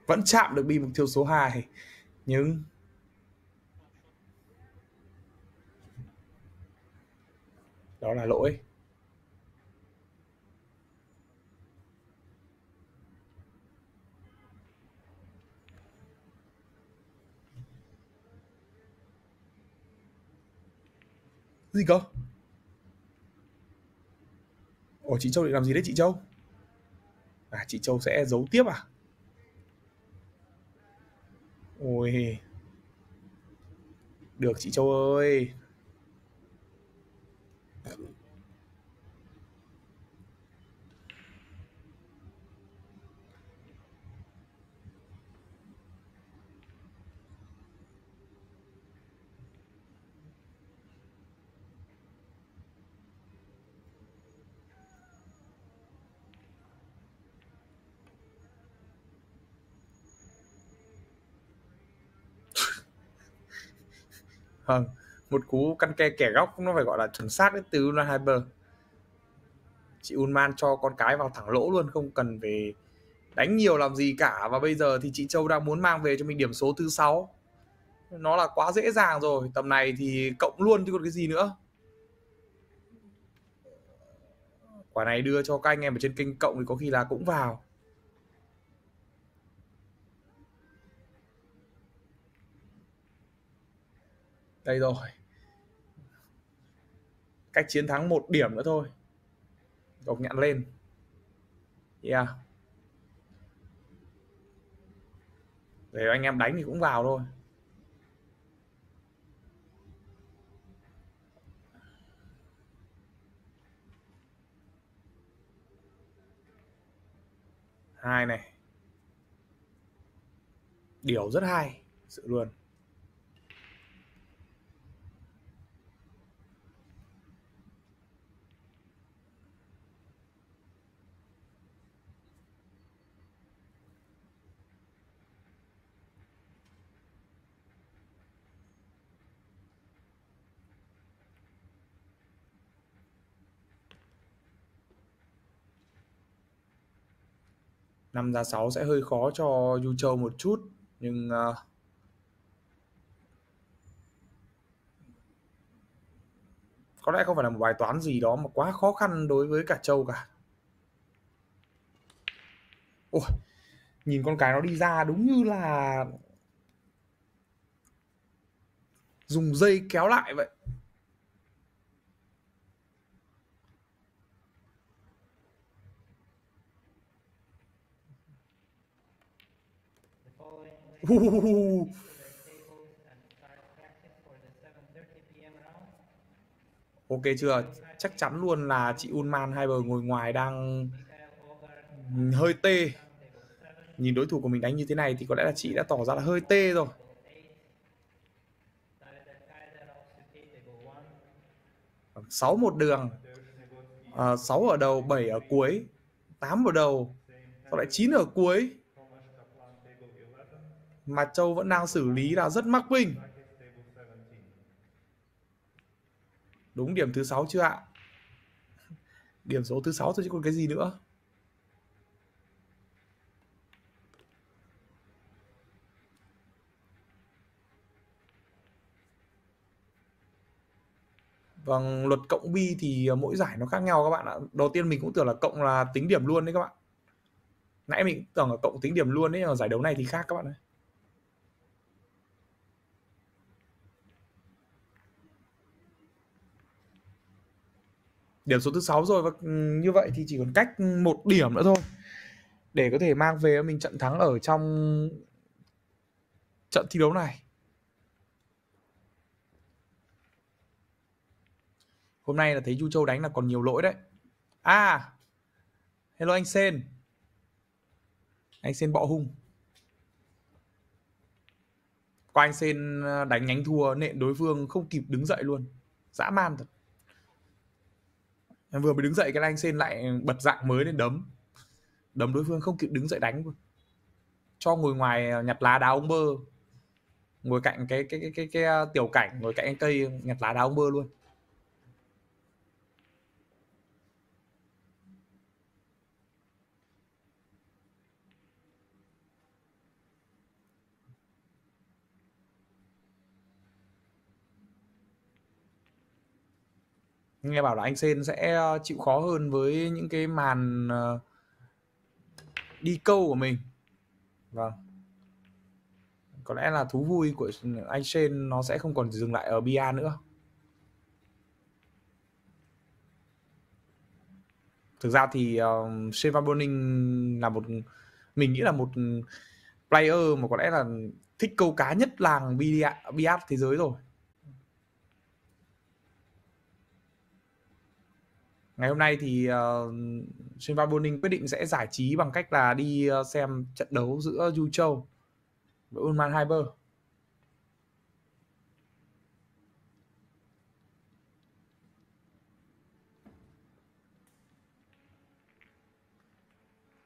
Vẫn chạm được bi mục tiêu số 2. Nhưng đó là lỗi. Gì cơ? Ủa chị Châu định làm gì đấy chị Châu? À chị Châu sẽ giấu tiếp à? Ôi. Được chị Châu ơi. Vâng, một cú căn ke kẻ góc nó phải gọi là chuẩn xác đến từ Ullmann-Hybler. Chị Ullmann cho con cái vào thẳng lỗ luôn, không cần về đánh nhiều làm gì cả. Và bây giờ thì chị Châu đang muốn mang về cho mình điểm số thứ 6. Nó là quá dễ dàng rồi, tầm này thì cộng luôn chứ còn cái gì nữa. Quả này đưa cho các anh em ở trên kênh cộng thì có khi là cũng vào. Đây rồi. Cách chiến thắng 1 điểm nữa thôi. Gọc nhạn lên. Yeah. Để anh em đánh thì cũng vào thôi. Hai này. Điều rất hay, sự luôn. Năm ra 6 sẽ hơi khó cho Yu Châu một chút, nhưng có lẽ không phải là một bài toán gì đó mà quá khó khăn đối với cả Châu cả. Ôi, nhìn con cái nó đi ra đúng như là dùng dây kéo lại vậy. Ok chưa? Chắc chắn luôn là chị Ullmann-Hybler ngồi ngoài đang hơi tê. Nhìn đối thủ của mình đánh như thế này thì có lẽ là chị đã tỏ ra là hơi tê rồi. Sáu một đường, 6 ở đầu, 7 ở cuối, 8 ở đầu, sau lại 9 ở cuối. Mà Châu vẫn đang xử lý là rất mắc binh. Đúng điểm thứ 6 chưa ạ? Điểm số thứ 6 thôi chứ còn cái gì nữa. Vâng, luật cộng bi thì mỗi giải nó khác nhau các bạn ạ. Đầu tiên mình cũng tưởng là cộng là tính điểm luôn đấy các bạn. Nãy mình tưởng là cộng tính điểm luôn đấy, ở giải đấu này thì khác các bạn ạ. Điểm số thứ 6 rồi, và như vậy thì chỉ còn cách một điểm nữa thôi để có thể mang về mình trận thắng ở trong trận thi đấu này. Hôm nay là thấy Yu Châu đánh là còn nhiều lỗi đấy. À, hello anh Sen. Anh Sen bọ hung. Qua anh Sen đánh nhánh thua nện đối phương không kịp đứng dậy luôn. Dã man thật. Vừa mới đứng dậy cái anh Sen lại bật dạng mới lên đấm. Đấm đối phương không kịp đứng dậy đánh luôn. Cho ngồi ngoài nhặt lá đá ông bơ. Ngồi cạnh cái tiểu cảnh, ngồi cạnh cái cây nhặt lá đá ông bơ luôn. Nghe bảo là anh Sen sẽ chịu khó hơn với những cái màn đi câu của mình. Vâng. Có lẽ là thú vui của anh Sen nó sẽ không còn dừng lại ở bia nữa. Thực ra thì Shane Van Boening là một, mình nghĩ là một player mà có lẽ là thích câu cá nhất làng billiard thế giới rồi. Ngày hôm nay thì Shane Van Boening quyết định sẽ giải trí bằng cách là đi xem trận đấu giữa Yu Châu với Ullmann-Hybler.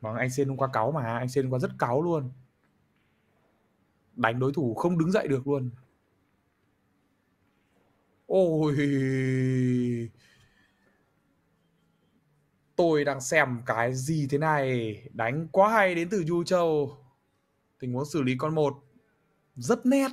Vâng, anh Sen hôm qua cáu mà, anh Sen qua rất cáu luôn. Đánh đối thủ không đứng dậy được luôn. Ôi... Tôi đang xem cái gì thế này. Đánh quá hay đến từ Yu Châu. Tình huống xử lý con 1 rất nét.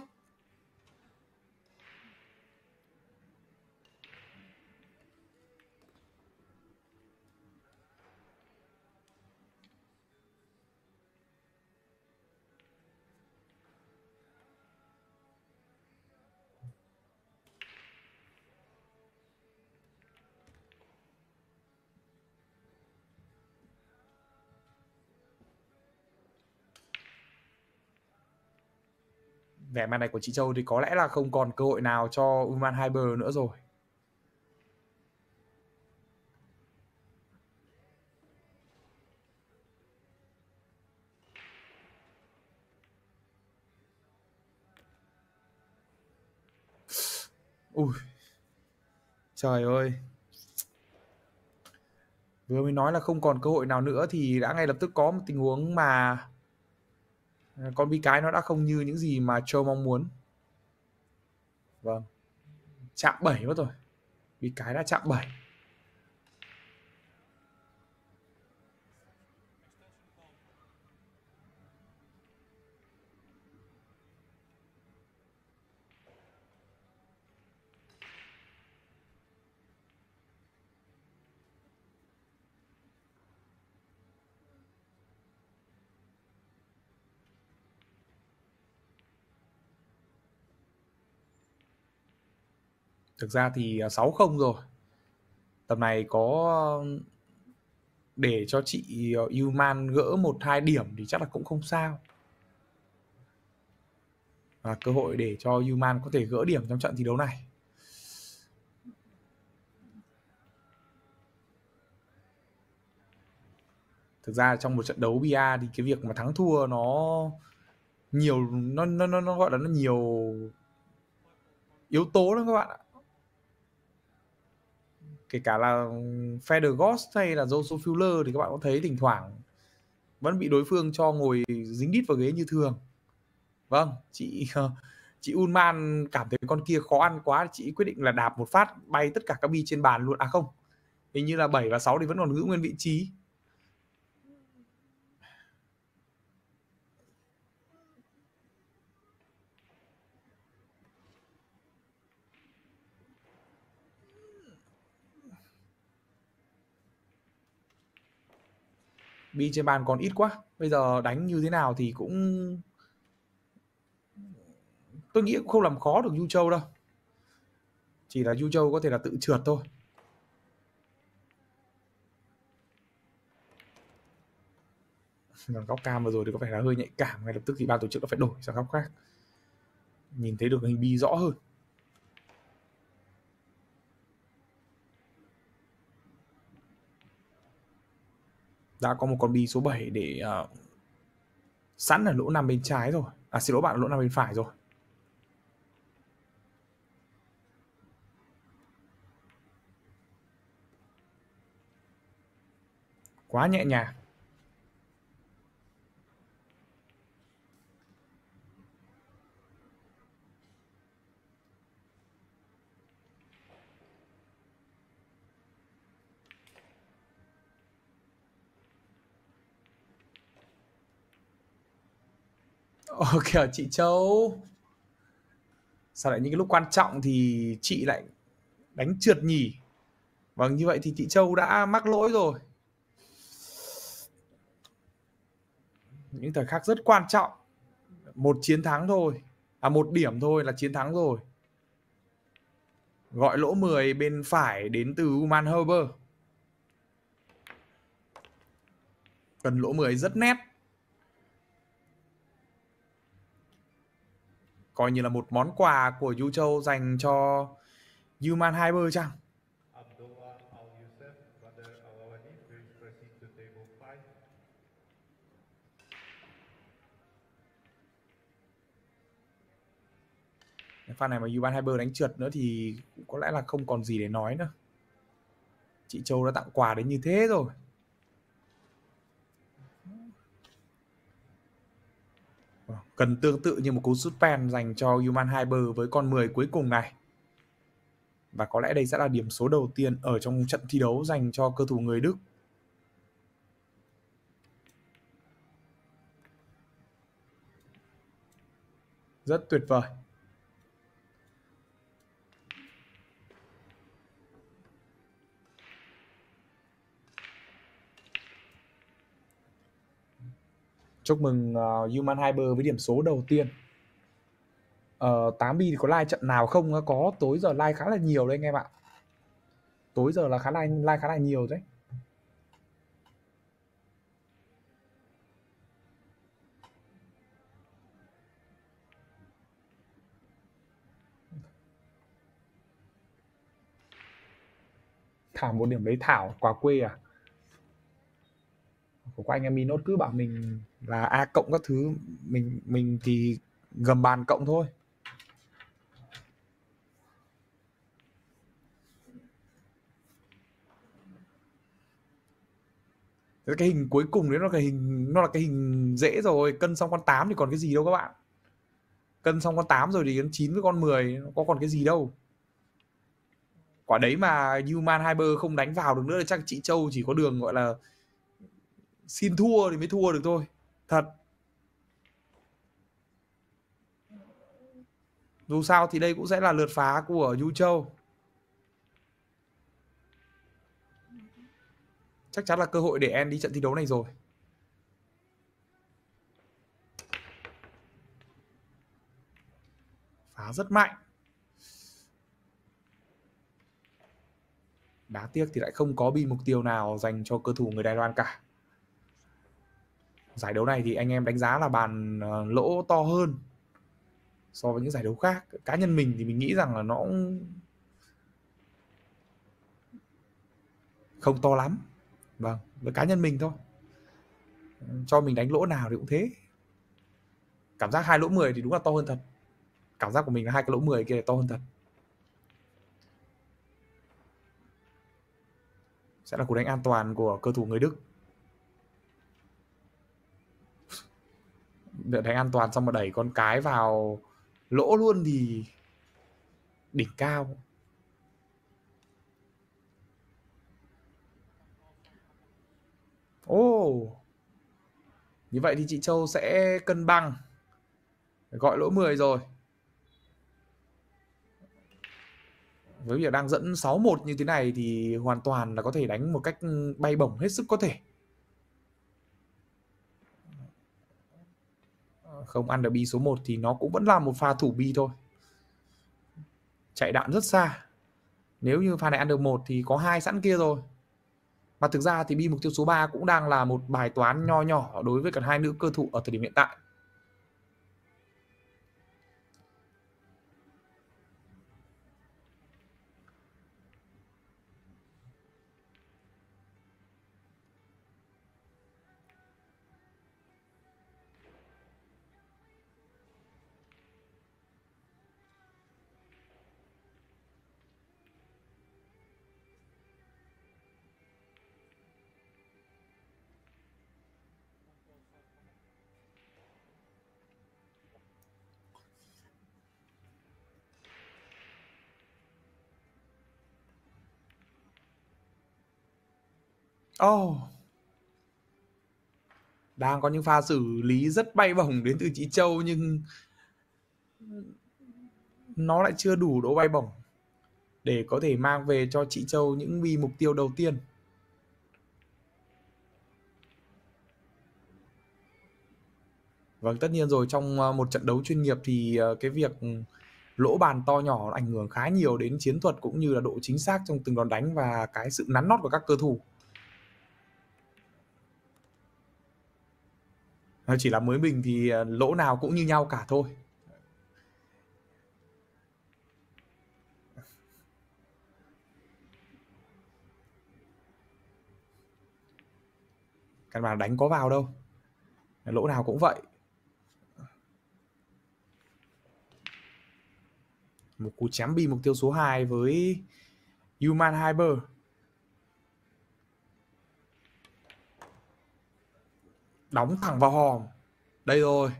vẻ mặt này của chị Châu thì có lẽ là không còn cơ hội nào cho Ullmann-Hybler nữa rồi. Ui, trời ơi. Vừa mới nói là không còn cơ hội nào nữa thì đã ngay lập tức có một tình huống mà con bi cái nó đã không như những gì mà Châu mong muốn. Vâng, chạm 7 mất rồi. Bi cái đã chạm 7. Thực ra thì 6-0 rồi. Tầm này có để cho chị Ullmann gỡ 1-2 điểm thì chắc là cũng không sao. Và cơ hội để cho Ullmann có thể gỡ điểm trong trận thi đấu này. Thực ra trong một trận đấu bia thì cái việc mà thắng thua nó nhiều, nó gọi là nó nhiều yếu tố lắm các bạn ạ. Kể cả là Federghost hay là Joshua Fuller thì các bạn có thấy thỉnh thoảng vẫn bị đối phương cho ngồi dính đít vào ghế như thường. Vâng, chị Ullmann cảm thấy con kia khó ăn quá, chị quyết định là đạp một phát bay tất cả các bi trên bàn luôn. À không, hình như là 7 và 6 thì vẫn còn giữ nguyên vị trí. Bi trên bàn còn ít quá. Bây giờ đánh như thế nào thì cũng, tôi nghĩ cũng không làm khó được Yu Châu đâu. Chỉ là Yu Châu có thể là tự trượt thôi. Còn góc cam vừa rồi thì có vẻ là hơi nhạy cảm. Ngay lập tức thì ban tổ chức đã phải đổi sang góc khác, nhìn thấy được hình bi rõ hơn. Đã có một con bi số 7 để sẵn ở lỗ nằm bên trái rồi. À xin lỗi bạn, lỗ nằm bên phải rồi. Quá nhẹ nhàng. Kìa chị Châu, sao lại những cái lúc quan trọng thì chị lại đánh trượt nhỉ? Vâng, như vậy thì chị Châu đã mắc lỗi rồi. Những thời khắc rất quan trọng, một chiến thắng thôi, à một điểm thôi là chiến thắng rồi. Gọi lỗ 10 bên phải đến từ Ullmann-Hybler. Cần lỗ 10 rất nét, coi như là một món quà của Yu Châu dành cho Ullmann-Hybler chăng? Pha này mà Ullmann-Hybler đánh trượt nữa thì cũng có lẽ là không còn gì để nói nữa. Chị Châu đã tặng quà đến như thế rồi. Cần tương tự như một cú sút pen dành cho Ullmann-Hybler với con 10 cuối cùng này. Và có lẽ đây sẽ là điểm số đầu tiên ở trong trận thi đấu dành cho cơ thủ người Đức. Rất tuyệt vời. Chúc mừng Ullmann-Hybler với điểm số đầu tiên. 8B thì có live trận nào không? Có, tối giờ live khá là nhiều đấy anh em ạ. Tối giờ là live khá là nhiều đấy. Thảo một điểm đấy. Thảo quả quê à? Của anh em Minốt cứ bảo mình là A cộng các thứ, mình thì gầm bàn cộng thôi. Cái hình cuối cùng đấy nó là cái hình dễ rồi, cân xong con 8 thì còn cái gì đâu các bạn. Cân xong con 8 rồi thì đến 9 với con 10 nó có còn cái gì đâu. Quả đấy mà Ullmann-Hybler không đánh vào được nữa thì chắc chị Châu chỉ có đường gọi là xin thua thì mới thua được thôi. Thật. Dù sao thì đây cũng sẽ là lượt phá của Yu Châu. Chắc chắn là cơ hội để em đi trận thi đấu này rồi. Phá rất mạnh. Đáng tiếc thì lại không có bi mục tiêu nào dành cho cơ thủ người Đài Loan cả. Giải đấu này thì anh em đánh giá là bàn lỗ to hơn so với những giải đấu khác. Cá nhân mình thì mình nghĩ rằng là nó cũng không to lắm. Vâng, với cá nhân mình thôi. Cho mình đánh lỗ nào thì cũng thế. Cảm giác hai lỗ 10 thì đúng là to hơn thật. Cảm giác của mình là hai cái lỗ 10 kia là to hơn thật. Sẽ là cú đánh an toàn của cơ thủ người Đức. Đánh an toàn xong mà đẩy con cái vào lỗ luôn thì đỉnh cao. Như vậy thì chị Châu sẽ cân bằng. Gọi lỗ 10 rồi. Với việc đang dẫn 6-1 như thế này thì hoàn toàn là có thể đánh một cách bay bổng hết sức có thể. Không ăn được bi số 1 thì nó cũng vẫn là một pha thủ bi thôi. Chạy đạn rất xa. Nếu như pha này ăn được 1 thì có 2 sẵn kia rồi. Mà thực ra thì bi mục tiêu số 3 cũng đang là một bài toán nho nhỏ đối với cả hai nữ cơ thủ ở thời điểm hiện tại. Đang có những pha xử lý rất bay bổng đến từ chị Châu nhưng nó lại chưa đủ độ bay bổng để có thể mang về cho chị Châu những bi mục tiêu đầu tiên. Vâng, tất nhiên rồi, trong một trận đấu chuyên nghiệp thì cái việc lỗ bàn to nhỏ ảnh hưởng khá nhiều đến chiến thuật cũng như là độ chính xác trong từng đòn đánh và cái sự nắn nót của các cơ thủ. Chỉ là mới mình thì lỗ nào cũng như nhau cả thôi. Căn bản đánh có vào đâu. Lỗ nào cũng vậy. Một cú chém bi mục tiêu số 2 với Ullmann-Hybler. Đóng thẳng vào hòm. Đây rồi.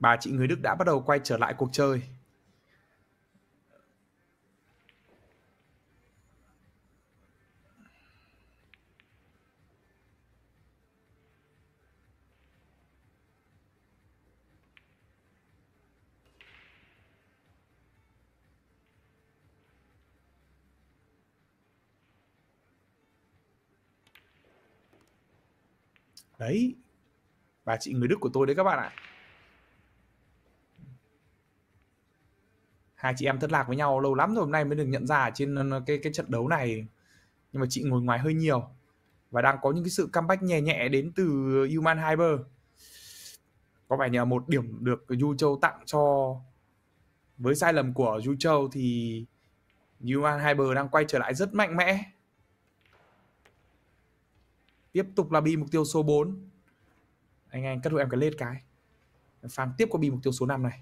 Bà chị người Đức đã bắt đầu quay trở lại cuộc chơi. Đấy, bà chị người Đức của tôi đấy các bạn ạ. Hai chị em thất lạc với nhau lâu lắm rồi, hôm nay mới được nhận ra trên cái trận đấu này. Nhưng mà chị ngồi ngoài hơi nhiều. Và đang có những cái sự comeback nhẹ nhẹ đến từ Ullmann-Hybler. Có vẻ như một điểm được Yu Châu tặng cho Với sai lầm của Yu Châu thì Ullmann-Hybler đang quay trở lại rất mạnh mẽ. Tiếp tục là bi mục tiêu số 4. Anh cắt hộ em cái lết cái. Phang tiếp qua bi mục tiêu số 5 này.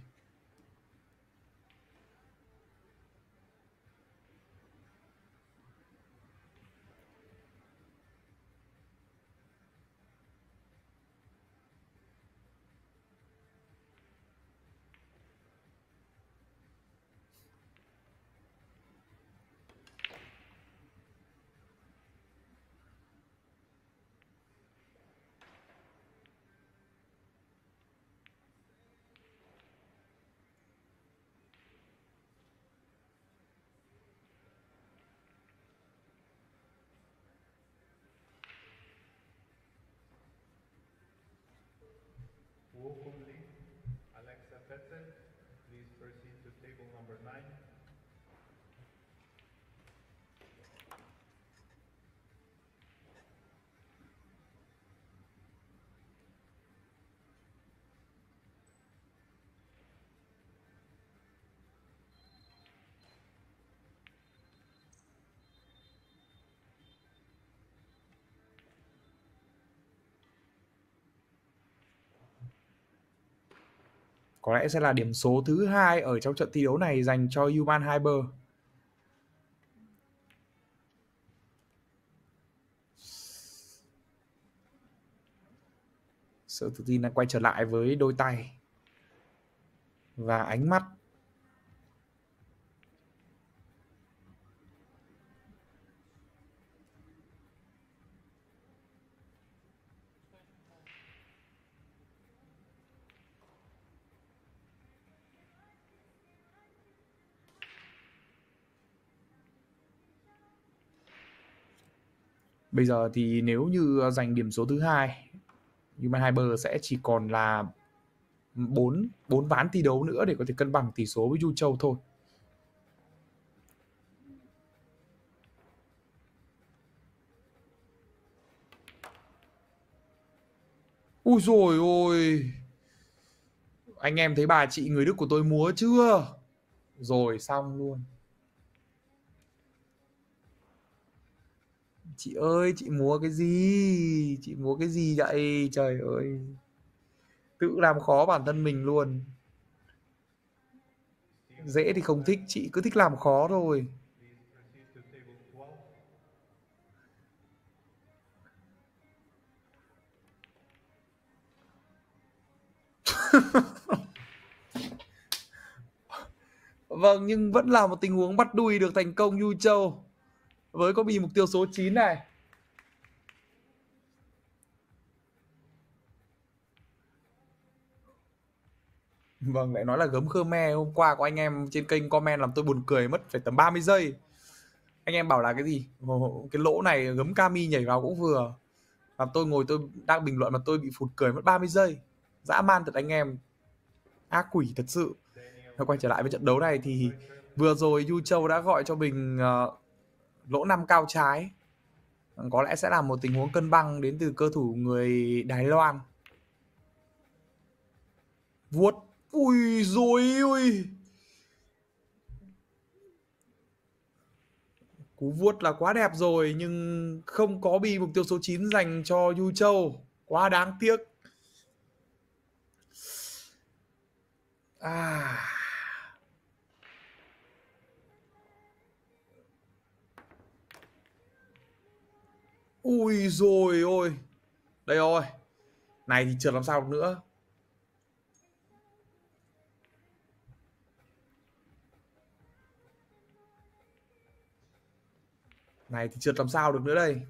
Có lẽ sẽ là điểm số thứ 2 ở trong trận thi đấu này dành cho Ullmann-Hybler. Sự tự tin đang quay trở lại với đôi tay và ánh mắt. Bây giờ thì nếu như giành điểm số thứ 2, Ullmann-Hybler sẽ chỉ còn là 4 ván thi đấu nữa để có thể cân bằng tỷ số với Yu Châu thôi. Ui dồi ôi, anh em thấy bà chị người Đức của tôi múa chưa? Rồi xong luôn. Chị ơi, chị múa cái gì? Chị múa cái gì vậy? Trời ơi, tự làm khó bản thân mình luôn. Dễ thì không thích, chị cứ thích làm khó thôi. Vâng, nhưng vẫn là một tình huống bắt đuôi được thành công Yu Châu với có bị mục tiêu số 9 này. Vâng, lại nói là gớm Khmer. Hôm qua có anh em trên kênh comment làm tôi buồn cười mất phải tầm 30 giây. Anh em bảo là cái gì? Cái lỗ này gớm Kami nhảy vào cũng vừa. Làm tôi ngồi tôi đang bình luận mà tôi bị phụt cười mất 30 giây. Dã man thật anh em. Ác quỷ thật sự. Nó quay trở lại với trận đấu này thì vừa rồi Yu Châu đã gọi cho mình lỗ 5 cao trái. Có lẽ sẽ là một tình huống cân bằng đến từ cơ thủ người Đài Loan. Vuốt. Ui dồi ôi, cú vuốt là quá đẹp rồi, nhưng không có bị mục tiêu số 9 dành cho Yu Châu. Quá đáng tiếc. Ui dồi ôi. Đây rồi. Này thì trượt làm sao được nữa. Này thì trượt làm sao được nữa đây.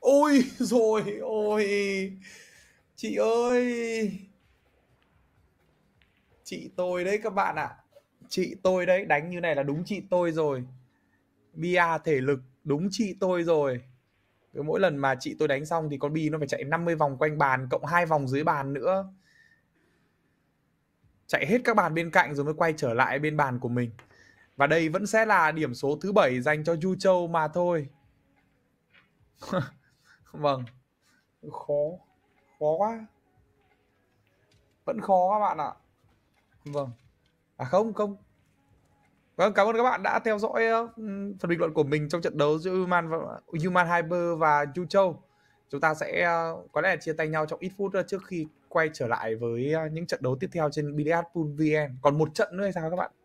Ôi rồi ôi, chị ơi, chị tôi đấy các bạn ạ. Chị tôi đấy, đánh như này là đúng chị tôi rồi. Bia thể lực đúng chị tôi rồi. Cứ mỗi lần mà chị tôi đánh xong thì con bi nó phải chạy 50 vòng quanh bàn cộng 2 vòng dưới bàn nữa. chạy hết các bàn bên cạnh rồi mới quay trở lại bên bàn của mình. Và đây vẫn sẽ là điểm số thứ 7 dành cho Du Châu mà thôi. Vâng, khó quá, vẫn khó các bạn ạ. Vâng, không. Vâng, cảm ơn các bạn đã theo dõi phần bình luận của mình trong trận đấu giữa Ullmann-Hybler và Du Châu. Chúng ta sẽ có lẽ là chia tay nhau trong ít phút trước khi quay trở lại với những trận đấu tiếp theo trên Billiard Pool VN. Còn một trận nữa hay sao các bạn?